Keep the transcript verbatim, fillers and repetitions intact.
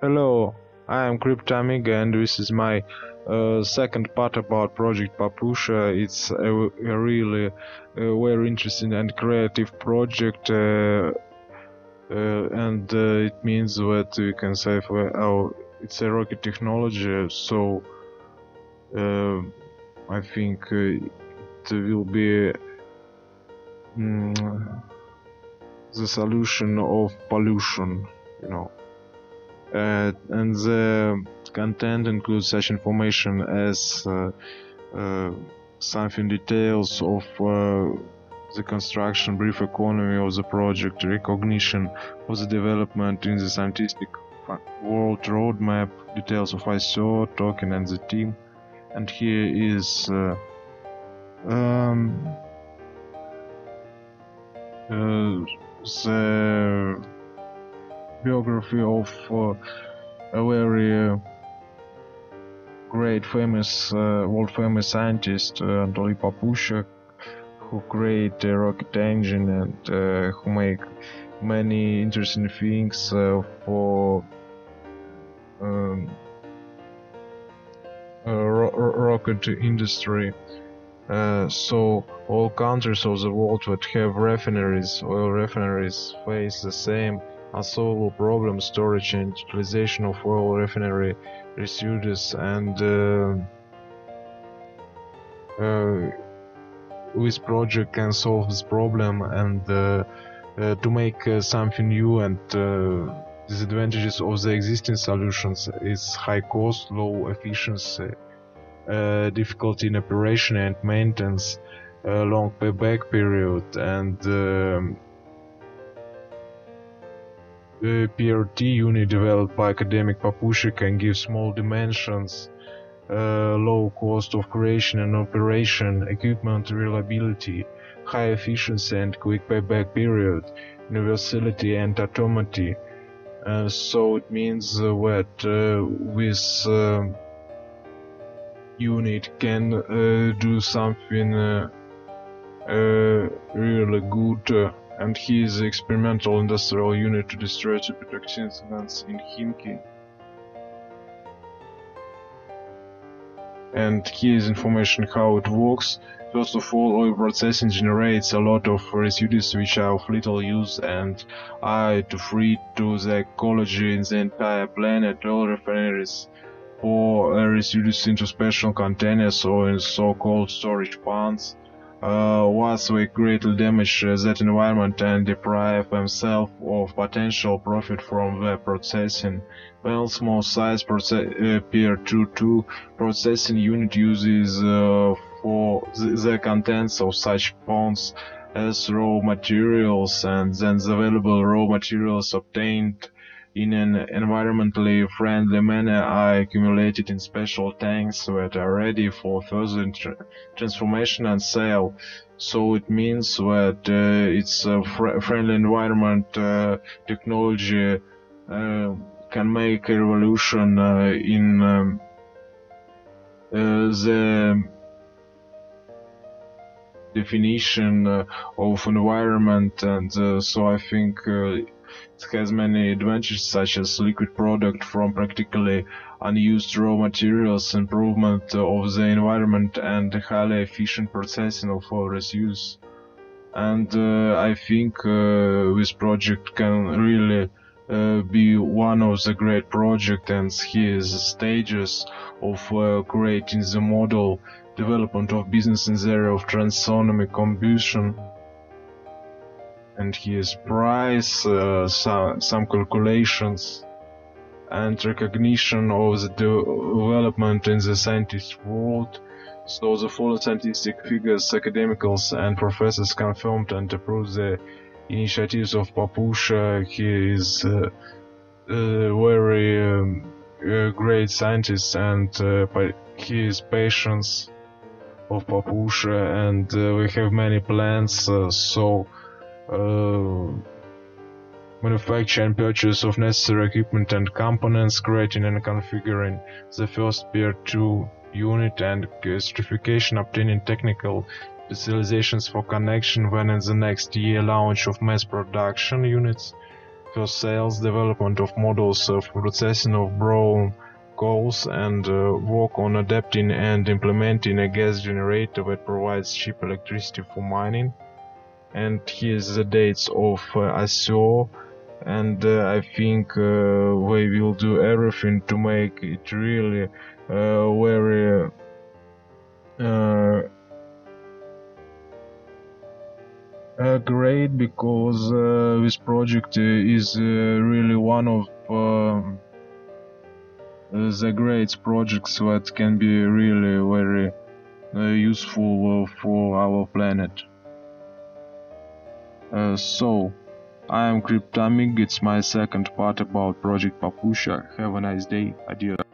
Hello, I am Crypto Amiga, and this is my uh, second part about project Papusha. It's a, a really a very interesting and creative project, uh, uh, and uh, it means that you can say for our it's a rocket technology. So uh, I think uh, it will be um, the solution of pollution, you know. Uh, and the content includes such information as uh, uh, something details of uh, the construction, brief economy of the project, recognition of the development in the scientific world, roadmap, details of I C O, token and the team. And here is uh, um, uh, the biography of uh, a very uh, great famous uh, world famous scientist uh, Anatoly Papusha, who created a rocket engine and uh, who make many interesting things uh, for um, uh, ro rocket industry. Uh, so all countries of the world that have refineries oil refineries face the same unsolvable problem: storage and utilization of oil refinery residues, and uh, uh, this project can solve this problem and uh, uh, to make uh, something new. And uh, disadvantages of the existing solutions is high cost, low efficiency, uh, difficulty in operation and maintenance, uh, long payback period, and uh, the P R T unit developed by academic Papusha can give small dimensions, uh, low cost of creation and operation, equipment reliability, high efficiency and quick payback period, universality and automaticity. Uh, so it means uh, that uh, this uh, unit can uh, do something uh, uh, really good. Uh, and he is the experimental industrial unit to destroy cytotoxin plants in Himki. And here is information how it works. First of all, oil processing generates a lot of residues which are of little use and are to free to the ecology in the entire planet. Oil refineries pour residues into special containers or in so-called storage ponds. Uh, once they greatly damage uh, that environment and deprive themselves of potential profit from the processing. Well, small size proce uh, P R two point two processing unit uses uh, for th the contents of such ponds as raw materials, and then the available raw materials obtained in an environmentally friendly manner are accumulated in special tanks that are ready for further tra transformation and sale. So it means that uh, it's a fr friendly environment uh, technology uh, can make a revolution uh, in um, uh, the definition uh, of environment. And uh, so I think uh, it has many advantages, such as liquid product from practically unused raw materials, improvement of the environment, and highly efficient processing of all residues. And uh, I think uh, this project can really uh, be one of the great projects, and here is the stages of uh, creating the model, development of business in the area of transonic combustion. And here's price, uh, some, some calculations, and recognition of the development in the scientist world. So the following scientific figures, academicals and professors confirmed and approved the initiatives of Papusha. He is a uh, uh, very um, uh, great scientist, and uh, he is patient of Papusha, and uh, we have many plans. Uh, so. Uh, manufacture and purchase of necessary equipment and components, creating and configuring the first P R two unit, and certification, obtaining technical specializations for connection, when in the next year launch of mass production units, for sales, development of models uh, for processing of Brown goals, and uh, work on adapting and implementing a gas generator that provides cheap electricity for mining. And here's the dates of uh, I C O, and uh, I think uh, we will do everything to make it really uh, very uh, Uh, great, because uh, this project uh, is uh, really one of uh, the great projects that can be really very uh, useful uh, for our planet. Uh, so, I am Cryptomic, it's my second part about Project Papusha. Have a nice day, adieu.